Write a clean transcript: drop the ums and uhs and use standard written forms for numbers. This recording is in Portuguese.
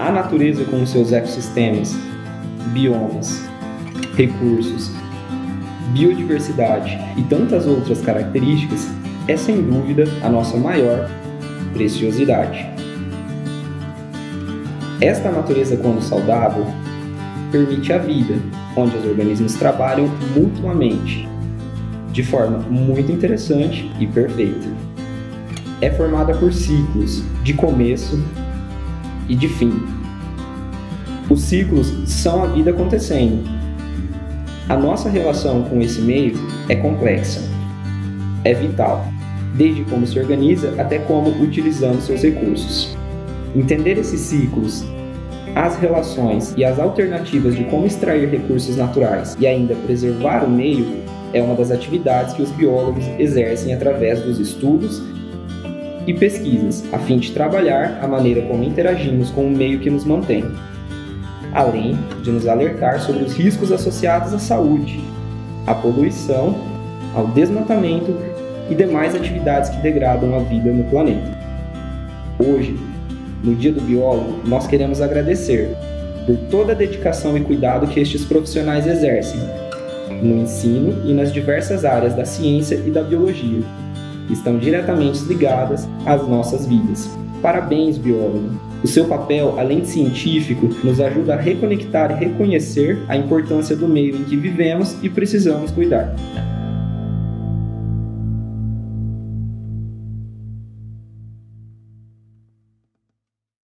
a natureza com os seus ecossistemas, biomas, recursos, biodiversidade e tantas outras características é sem dúvida a nossa maior preciosidade. Esta natureza, quando saudável, permite a vida, onde os organismos trabalham mutuamente, de forma muito interessante e perfeita. É formada por ciclos de começo e de fim. Os ciclos são a vida acontecendo. A nossa relação com esse meio é complexa, é vital, desde como se organiza até como utilizamos seus recursos. Entender esses ciclos, as relações e as alternativas de como extrair recursos naturais e ainda preservar o meio é uma das atividades que os biólogos exercem através dos estudos e pesquisas, a fim de trabalhar a maneira como interagimos com o meio que nos mantém, além de nos alertar sobre os riscos associados à saúde, à poluição, ao desmatamento e demais atividades que degradam a vida no planeta. Hoje, no Dia do Biólogo, nós queremos agradecer por toda a dedicação e cuidado que estes profissionais exercem no ensino e nas diversas áreas da ciência e da biologia, que estão diretamente ligadas às nossas vidas. Parabéns, biólogo! O seu papel, além de científico, nos ajuda a reconectar e reconhecer a importância do meio em que vivemos e precisamos cuidar.